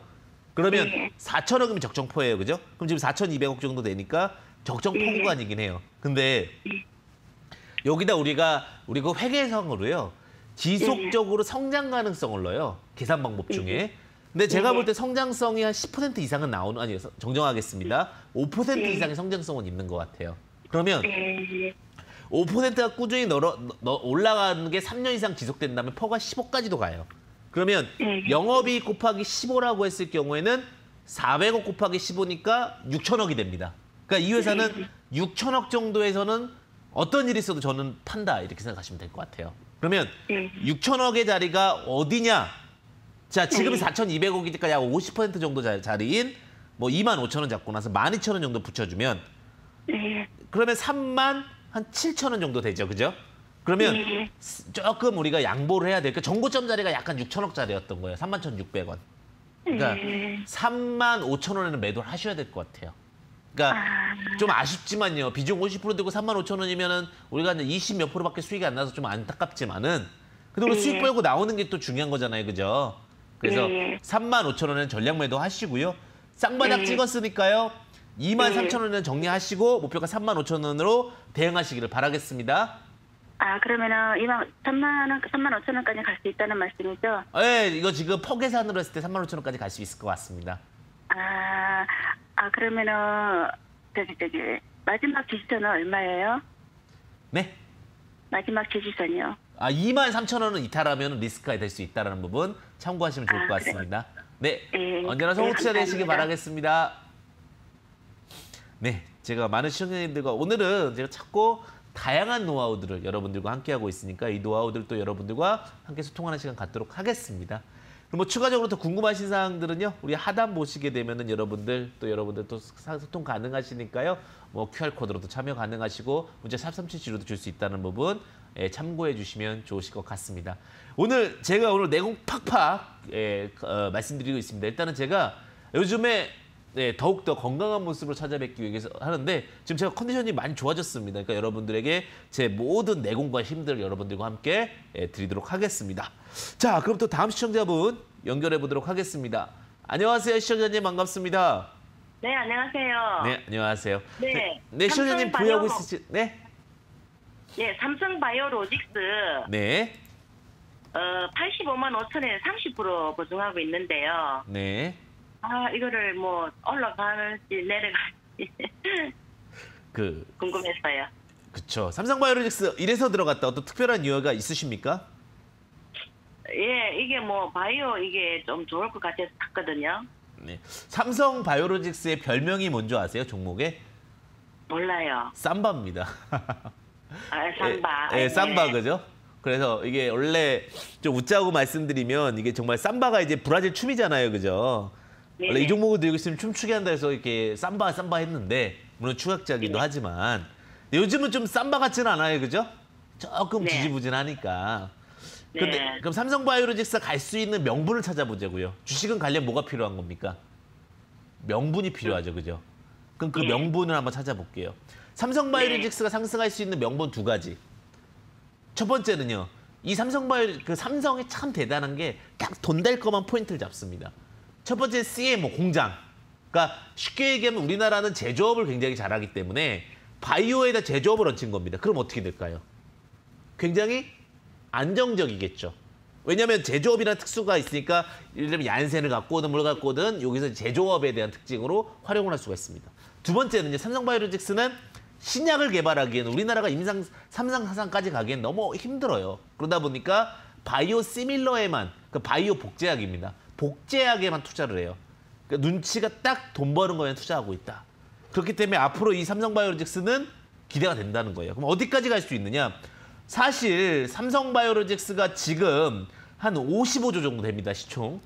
그러면 4,000억이면 적정 포예요. 그죠? 그럼 지금 4,200억 정도 되니까 적정 포 구간이긴 해요. 근데 여기다 우리 그 회계상으로요. 지속적으로 성장 가능성을 넣어요. 계산 방법 중에. 근데 제가 볼 때 성장성이 한 10% 이상은 나오는 아니요. 정정하겠습니다. 5% 이상의 성장성은 있는 것 같아요. 그러면 5%가 꾸준히 올라가는 게 3년 이상 지속된다면 퍼가 15까지도 가요. 그러면 영업이익 곱하기 15라고 했을 경우에는 400억 곱하기 15니까 6,000억이 됩니다. 그러니까 이 회사는 6,000억 정도에서는 어떤 일이 있어도 저는 판다 이렇게 생각하시면 될 것 같아요. 그러면 6,000억의 자리가 어디냐? 자, 지금 4,200억이니까 약 50% 정도 자리인 뭐 25,000원 잡고 나서 12,000원 정도 붙여주면 그러면 3만 한 7,000원 정도 되죠, 그죠? 그러면 조금 우리가 양보를 해야 될 게 정고점 자리가 약간 6,000억짜리였던 거예요. 31,600원. 그러니까 35,000원에는 매도를 하셔야 될 것 같아요. 그러니까 좀 아쉽지만요. 비중 50% 되고 35,000원이면은 우리가 이제 20몇 %밖에 수익이 안 나서 좀 안타깝지만은 그래도 우리 수익 벌고 나오는 게 또 중요한 거잖아요, 그죠? 그래서 35,000원에는 전략 매도 하시고요. 쌍바닥 찍었으니까요. 23,000원은 정리하시고 목표가 35,000원으로 대응하시기를 바라겠습니다. 아, 그러면은 35,000원까지 갈 수 있다는 말씀이죠? 네, 이거 지금 퍼 계산으로 했을 때 35,000원까지 갈 수 있을 것 같습니다. 아 그러면은 마지막 지지선은 얼마예요? 네? 마지막 지지선이요. 아, 23,000원은 이탈하면 리스크가 될 수 있다는 부분 참고하시면 좋을 것 같습니다. 네, 언제나 성공투자 되시길 바라겠습니다. 네, 제가 많은 시청자님들과 오늘은 제가 찾고 다양한 노하우들을 여러분들과 함께하고 있으니까 이 노하우들도 여러분들과 함께 소통하는 시간 갖도록 하겠습니다. 그리고 뭐 추가적으로 더 궁금하신 사항들은요, 우리 하단 보시게 되면은 여러분들 또 소통 가능하시니까요, 뭐 QR코드로도 참여 가능하시고 문자 #377로도 줄 수 있다는 부분 참고해 주시면 좋으실 것 같습니다. 오늘 제가 내공 팍팍 말씀드리고 있습니다. 일단은 제가 요즘에 네, 더욱더 건강한 모습으로 찾아뵙기 위해서 하는데 지금 제가 컨디션이 많이 좋아졌습니다. 그러니까 여러분들에게 제 모든 내공과 힘들을 여러분들과 함께 드리도록 하겠습니다. 자, 그럼 또 다음 시청자분 연결해 보도록 하겠습니다. 안녕하세요, 시청자님 반갑습니다. 네, 안녕하세요. 네, 안녕하세요. 네, 네 시청자님 보유하고 있으신 네? 네, 삼성바이오로직스. 네. 855만 5천에 30% 보증하고 있는데요. 네. 아, 이거를 뭐 올라갈지 내려갈지 궁금했어요. 그쵸. 삼성바이오로직스 이래서 들어갔다 어떤 특별한 이유가 있으십니까? 예, 이게 뭐 바이오 이게 좀 좋을 것 같아서 샀거든요. 네. 삼성바이오로직스의 별명이 뭔지 아세요? 종목에? 몰라요. 삼바입니다. 아, 삼바. 예, 삼바 그죠? 그래서 이게 원래 좀 웃자고 말씀드리면 이게 정말 삼바가 이제 브라질 춤이잖아요, 그죠? 원래 이 종목을 들고 있으면 춤추게 한다 해서 이렇게 삼바 했는데, 물론 추각자기도 네네. 하지만 요즘은 좀 삼바 같지는 않아요, 그죠? 조금 네. 지지부진하니까. 근데 네. 그럼 삼성바이오로직스 갈 수 있는 명분을 찾아보자고요. 주식은 관련 뭐가 필요한 겁니까? 명분이 필요하죠, 그죠? 그럼 그 네. 명분을 한번 찾아볼게요. 삼성바이오로직스가 네. 상승할 수 있는 명분 두 가지. 첫 번째는요. 이 삼성이 참 대단한 게 딱 돈 될 것만 포인트를 잡습니다. 첫 번째 CMO, 공장. 그러니까 쉽게 얘기하면 우리나라는 제조업을 굉장히 잘하기 때문에 바이오에다 제조업을 얹힌 겁니다. 그럼 어떻게 될까요? 굉장히 안정적이겠죠. 왜냐하면 제조업이라는 특수가 있으니까 예를 들면 얀센을 갖고든 뭘 갖고든 여기서 제조업에 대한 특징으로 활용을 할 수가 있습니다. 두 번째는 삼성바이오로직스는 신약을 개발하기에는 우리나라가 임상 3상, 4상까지 가기엔 너무 힘들어요. 그러다 보니까 바이오 시밀러에만, 그 바이오 복제약입니다. 복제약에만 투자를 해요. 그러니까 눈치가 딱 돈 버는 거에 투자하고 있다. 그렇기 때문에 앞으로 이 삼성바이오로직스는 기대가 된다는 거예요. 그럼 어디까지 갈 수 있느냐? 사실 삼성바이오로직스가 지금 한 55조 정도 됩니다, 시총.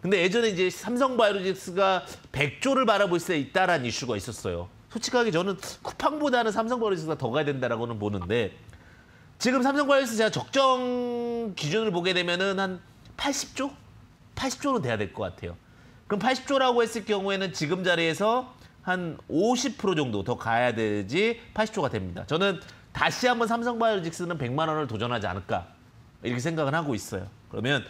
근데 예전에 이제 삼성바이오로직스가 100조를 바라볼 수 있다라는 이슈가 있었어요. 솔직하게 저는 쿠팡보다는 삼성바이오로직스가 더 가야 된다라고는 보는데, 지금 삼성바이오로직스 제가 적정 기준을 보게 되면은 한 80조? 80조는 돼야 될 것 같아요. 그럼 80조라고 했을 경우에는 지금 자리에서 한 50% 정도 더 가야 되지 80조가 됩니다. 저는 다시 한번 삼성바이오로직스는 100만 원을 도전하지 않을까 이렇게 생각을 하고 있어요. 그러면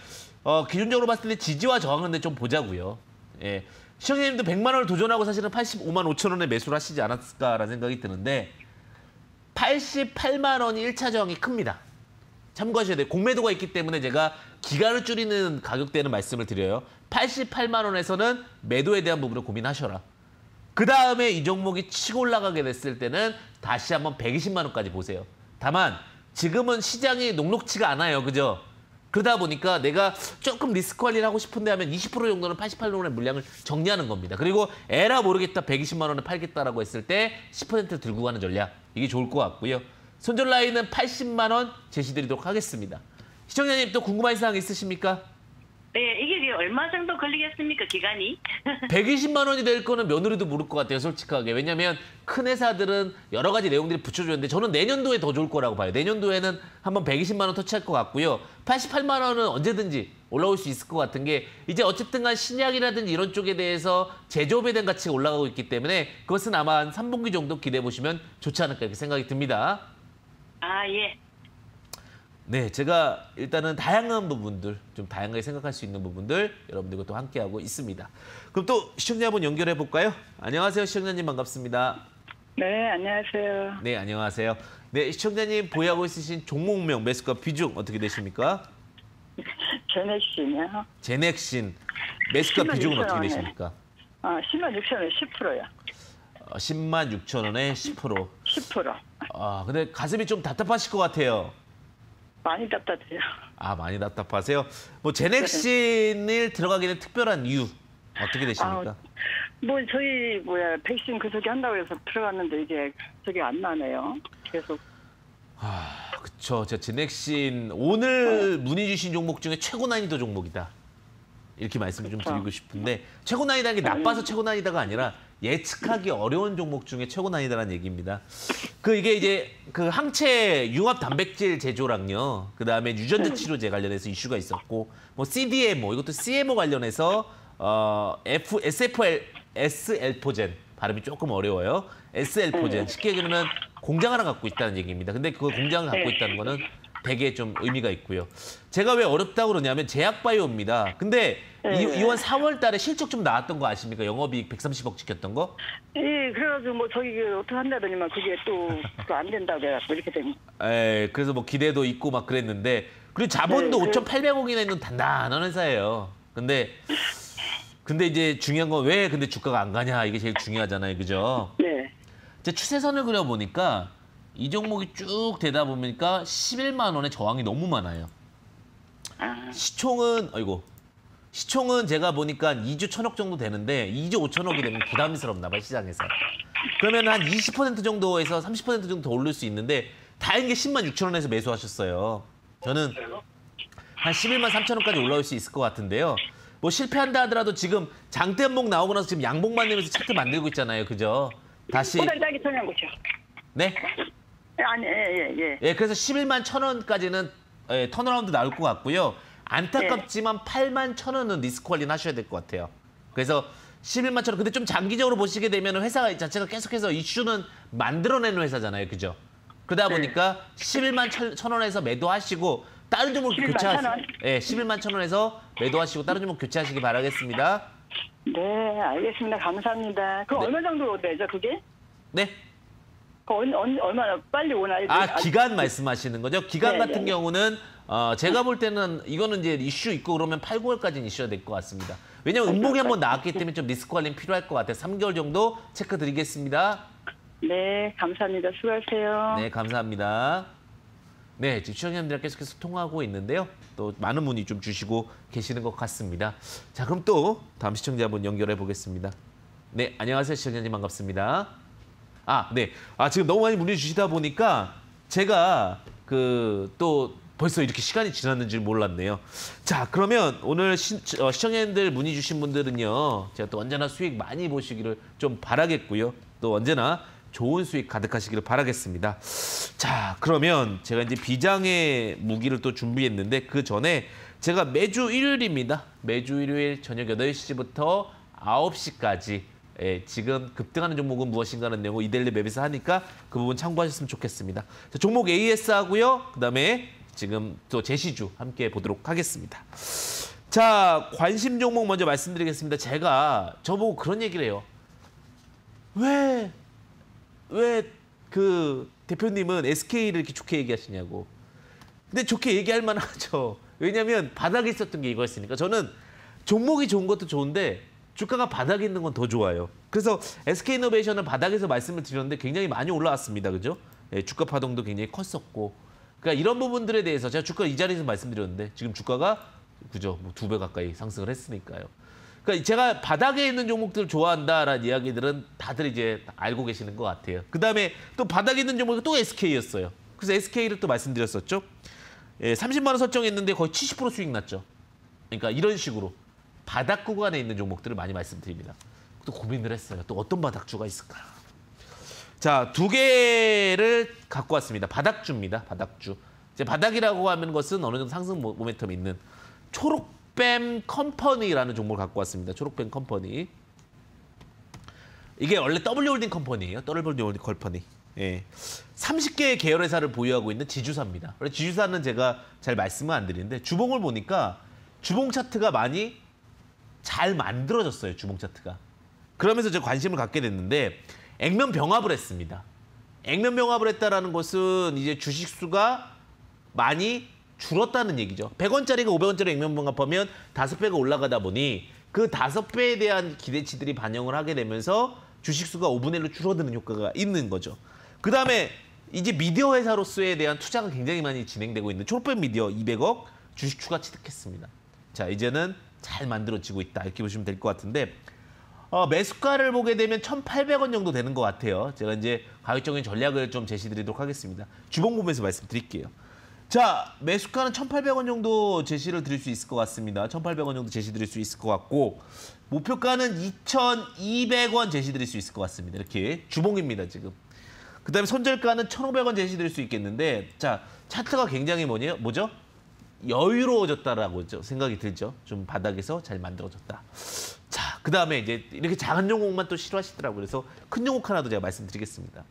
기준적으로 봤을 때 지지와 저항은 좀 보자고요. 예. 시청자님도 100만 원을 도전하고 사실은 85만 5천 원에 매수를 하시지 않았을까라는 생각이 드는데, 88만 원이 1차 저항이 큽니다. 참고하셔야 돼요. 공매도가 있기 때문에 제가 기간을 줄이는 가격대는 말씀을 드려요. 88만 원에서는 매도에 대한 부분을 고민하셔라. 그 다음에 이 종목이 치고 올라가게 됐을 때는 다시 한번 120만 원까지 보세요. 다만 지금은 시장이 녹록치가 않아요, 그죠? 그러다 보니까 내가 조금 리스크 관리를 하고 싶은데 하면 20% 정도는 88만원의 물량을 정리하는 겁니다. 그리고 에라 모르겠다, 120만 원에 팔겠다라고 했을 때 10% 들고 가는 전략, 이게 좋을 것 같고요. 손절 라인은 80만 원 제시드리도록 하겠습니다. 시청자님 또 궁금한 사항 있으십니까? 네, 이게 얼마 정도 걸리겠습니까, 기간이? 120만 원이 될 거는 며느리도 모를 것 같아요, 솔직하게. 왜냐하면 큰 회사들은 여러 가지 내용들이 붙여주는데, 저는 내년도에 더 좋을 거라고 봐요. 내년도에는 한번 120만 원 터치할 것 같고요. 88만 원은 언제든지 올라올 수 있을 것 같은 게, 이제 어쨌든 간 신약이라든지 이런 쪽에 대해서 제조업에 대한 가치가 올라가고 있기 때문에 그것은 아마 한 3분기 정도 기대해 보시면 좋지 않을까 이렇게 생각이 듭니다. 아, 예. 네, 제가 일단은 다양한 부분들, 좀 다양하게 생각할 수 있는 부분들 여러분들과 또 함께하고 있습니다. 그럼 또 시청자분 연결해 볼까요? 안녕하세요, 시청자님 반갑습니다. 네, 안녕하세요. 네, 안녕하세요. 네, 시청자님 보유하고 있으신 종목명, 매수가 비중 어떻게 되십니까? 제넥신이요. 제넥신. 매수가 비중은 어떻게 되십니까? 10만 6천 원에 10%요. 10만 6천 원에 10%. 10%. 아, 근데 가슴이 좀 답답하실 것 같아요. 많이 답답해요. 아, 많이 답답하세요? 뭐 제넥신을 들어가게 된 특별한 이유 어떻게 되십니까? 뭐 저희 백신 그저께 한다고 해서 들어갔는데 이게 저게 안 나네요. 계속. 아, 그쵸. 저 제넥신 오늘 문의 주신 종목 중에 최고 난이도 종목이다. 이렇게 말씀을 좀 드리고 싶은데, 최고 난이도라는 게 나빠서 최고 난이도가 아니라 예측하기 어려운 종목 중에 최고 난이도라는 얘기입니다. 그 이게 이제 그 항체 융합 단백질 제조랑요, 그 다음에 유전자 치료제 관련해서 이슈가 있었고, 뭐 CDMO, 이것도 CMO 관련해서 SL포젠 발음이 조금 어려워요. SL포젠, 쉽게 얘기하면 공장 하나 갖고 있다는 얘기입니다. 근데 그 공장을 갖고 있다는 거는 되게 좀 의미가 있고요. 제가 왜 어렵다고 그러냐면 제약바이오입니다. 근데 이번 4월 달에 실적 좀 나왔던 거 아십니까? 영업이익 130억 찍혔던 거? 예, 그래가지고 뭐 저기 어떻게 한다더니만 그게 또 안 된다고 해갖고 이렇게 된. 예, 그래서 뭐 기대도 있고 막 그랬는데, 그리고 자본도 5,800억이나 있는 단단한 회사예요. 근데 이제 중요한 건 왜 근데 주가가 안 가냐, 이게 제일 중요하잖아요, 그죠? 네. 이제 추세선을 그려보니까 이 종목이 쭉 되다 보니까 11만 원의 저항이 너무 많아요. 시총은 제가 보니까 2조 1천억 정도 되는데 2조 5천억이 되면 부담스럽나 봐요, 시장에서. 그러면 한 20% 정도에서 30% 정도 더 오를 수 있는데, 다행히 10만 6천 원에서 매수하셨어요. 저는 한 11만 3천 원까지 올라올 수 있을 것 같은데요. 뭐 실패한다 하더라도 지금 장대목 나오고 나서 지금 양봉만 내면서 차트 만들고 있잖아요. 그죠? 다시. 꼬달다기 전에 보죠. 네? 아니, 예. 예, 그래서 111,000원까지는 예, 턴어라운드 나올 것 같고요. 안타깝지만 81,000원은 리스크 관리는 하셔야 될 것 같아요. 그래서 111,000원. 근데 좀 장기적으로 보시게 되면 회사 자체가 계속해서 이슈는 만들어내는 회사잖아요. 그죠? 그러다 보니까 111,000원에서 매도하시고 다른 종목 교체하시고. 예, 111,000원에서 매도하시고 다른 종목 교체하시기 바라겠습니다. 네, 알겠습니다. 감사합니다. 그럼 네. 얼마 정도 되죠, 그게? 네. 얼마나 빨리 오나요? 아, 기간 말씀하시는 거죠? 기간 네, 같은 경우는 제가 볼 때는 이거는 이제 이슈 있고 그러면 8, 9월까지는 이슈가 될 것 같습니다. 왜냐면 음봉이 한번 나왔기 때문에 좀 리스크 관리는 필요할 것 같아요. 3개월 정도 체크 드리겠습니다. 네, 감사합니다. 수고하세요. 네, 감사합니다. 네, 지금 시청자님들과 계속해서 통화하고 있는데요. 또 많은 문의 좀 주시고 계시는 것 같습니다. 자, 그럼 또 다음 시청자 한번 연결해 보겠습니다. 네, 안녕하세요. 시청자님 반갑습니다. 아, 네. 아, 지금 너무 많이 문의 주시다 보니까 제가 또 벌써 이렇게 시간이 지났는지 몰랐네요. 자, 그러면 오늘 시청자님들 문의 주신 분들은요. 제가 또 언제나 수익 많이 보시기를 좀 바라겠고요. 또 언제나 좋은 수익 가득하시기를 바라겠습니다. 자, 그러면 제가 이제 비장의 무기를 또 준비했는데 그 전에 제가 매주 일요일입니다. 매주 일요일 저녁 8시부터 9시까지 예, 지금 급등하는 종목은 무엇인가라는 내용을 이데일리 맵에서 하니까 그 부분 참고하셨으면 좋겠습니다. 자, 종목 AS 하고요. 그다음에 지금 또 제시주 함께 보도록 하겠습니다. 자, 관심 종목 먼저 말씀드리겠습니다. 제가 저보고 그런 얘기를 해요. 왜 그 대표님은 SK를 이렇게 좋게 얘기하시냐고. 근데 좋게 얘기할 만하죠. 왜냐면 바닥에 있었던 게 이거였으니까. 저는 종목이 좋은 것도 좋은데 주가가 바닥에 있는 건 더 좋아요. 그래서 SK이노베이션은 바닥에서 말씀을 드렸는데 굉장히 많이 올라왔습니다. 그죠? 예, 주가 파동도 굉장히 컸었고. 그러니까 이런 부분들에 대해서 제가 주가 이 자리에서 말씀드렸는데 지금 주가가 그죠? 뭐 2배 가까이 상승을 했으니까요. 그러니까 제가 바닥에 있는 종목들을 좋아한다라는 이야기들은 다들 이제 알고 계시는 것 같아요. 그다음에 또 바닥에 있는 종목이 또 SK였어요. 그래서 SK를 또 말씀드렸었죠. 예, 30만 원 설정했는데 거의 70% 수익 났죠. 그러니까 이런 식으로 바닥 구간에 있는 종목들을 많이 말씀드립니다. 또 고민을 했어요. 또 어떤 바닥주가 있을까? 자, 두 개를 갖고 왔습니다. 바닥주입니다. 바닥주. 이제 바닥이라고 하는 것은 어느 정도 상승 모멘텀이 있는 초록 뱀 컴퍼니라는 종목을 갖고 왔습니다. 초록뱀 컴퍼니. 이게 원래 W홀딩 컴퍼니예요. W홀딩 컴퍼니. 예. 30개의 계열 회사를 보유하고 있는 지주사입니다. 원래 지주사는 제가 잘 말씀을 안 드리는데 주봉을 보니까 주봉 차트가 많이 잘 만들어졌어요. 주봉 차트가. 그러면서 제가 관심을 갖게 됐는데 액면 병합을 했습니다. 액면 병합을 했다라는 것은 이제 주식 수가 많이 줄었다는 얘기죠. 100원짜리가 500원짜리 액면 병합하면 5배가 올라가다 보니 그 5배에 대한 기대치들이 반영을 하게 되면서 주식수가 5분의 1로 줄어드는 효과가 있는 거죠. 그다음에 이제 미디어 회사로서에 대한 투자가 굉장히 많이 진행되고 있는 초록뱀 미디어 200억 주식 추가 취득했습니다. 자, 이제는 잘 만들어지고 있다. 이렇게 보시면 될 것 같은데 매수가를 보게 되면 1,800원 정도 되는 것 같아요. 제가 이제 가격적인 전략을 좀 제시드리도록 하겠습니다. 주봉 보면서 말씀드릴게요. 자, 매수가는 1,800원 정도 제시를 드릴 수 있을 것 같습니다. 1,800원 정도 제시 드릴 수 있을 것 같고 목표가는 2,200원 제시 드릴 수 있을 것 같습니다. 이렇게 주봉입니다, 지금. 그다음에 손절가는 1,500원 제시 드릴 수 있겠는데 자, 차트가 굉장히 뭐죠? 여유로워졌다라고 생각이 들죠. 좀 바닥에서 잘 만들어졌다. 자, 그다음에 이제 이렇게 작은 종목만 또 싫어하시더라고요. 그래서 큰 종목 하나도 제가 말씀드리겠습니다.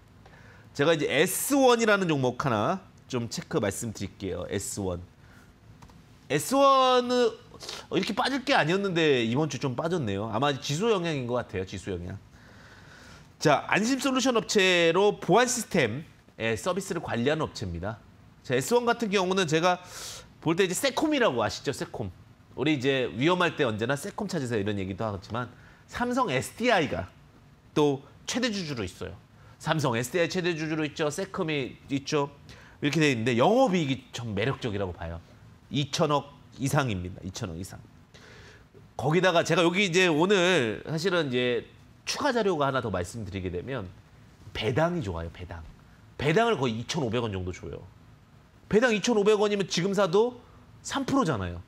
제가 이제 S1이라는 종목 하나 좀 체크 말씀드릴게요. S1. S1은 이렇게 빠질 게 아니었는데 이번 주 좀 빠졌네요. 아마 지수 영향인 것 같아요. 지수 영향. 자, 안심솔루션 업체로 보안 시스템의 서비스를 관리하는 업체입니다. 자, S1 같은 경우는 제가 볼 때 이제 세콤이라고 아시죠? 세콤. 우리 이제 위험할 때 언제나 세콤 찾으세요. 이런 얘기도 하겠지만 삼성SDI가 또 최대 주주로 있어요. 삼성SDI 최대 주주로 있죠. 세콤이 있죠. 이렇게 돼 있는데 영업이익이 좀 매력적이라고 봐요. 2,000억 이상입니다. 2,000억 이상. 거기다가 제가 여기 이제 오늘 사실은 이제 추가 자료가 하나 더 말씀드리게 되면 배당이 좋아요. 배당. 배당을 거의 2,500원 정도 줘요. 배당 2,500원이면 지금 사도 3%잖아요.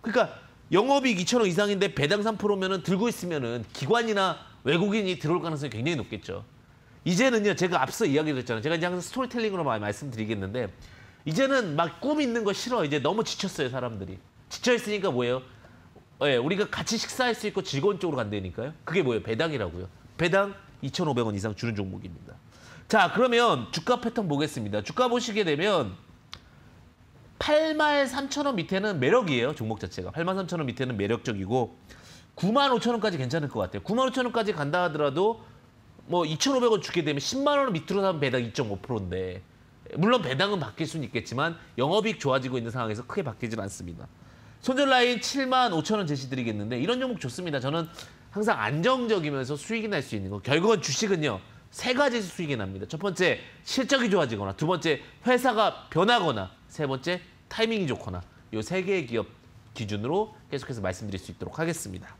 그러니까 영업이익 2,000억 이상인데 배당 3%면은 들고 있으면은 기관이나 외국인이 들어올 가능성이 굉장히 높겠죠. 이제는요, 제가 앞서 이야기를 했잖아요. 제가 이제 항상 스토리텔링으로 많이 말씀드리겠는데, 이제는 막 꿈 있는 거 싫어. 이제 너무 지쳤어요, 사람들이. 지쳐있으니까 뭐예요? 예, 우리가 같이 식사할 수 있고 즐거운 쪽으로 간다니까요. 그게 뭐예요? 배당이라고요. 배당 2,500원 이상 주는 종목입니다. 자, 그러면 주가 패턴 보겠습니다. 주가 보시게 되면 83,000원 밑에는 매력이에요. 종목 자체가 83,000원 밑에는 매력적이고 95,000원까지 괜찮을 것 같아요. 95,000원까지 간다 하더라도 뭐 2,500원 주게 되면 10만원 밑으로 사면 배당 2.5%인데, 물론 배당은 바뀔 수는 있겠지만 영업이익 좋아지고 있는 상황에서 크게 바뀌진 않습니다. 손절 라인 75,000원 제시드리겠는데, 이런 종목 좋습니다. 저는 항상 안정적이면서 수익이 날 수 있는 거. 결국은 주식은요, 세 가지 수익이 납니다. 첫 번째, 실적이 좋아지거나, 두 번째, 회사가 변하거나, 세 번째, 타이밍이 좋거나. 이 세 개의 기업 기준으로 계속해서 말씀드릴 수 있도록 하겠습니다.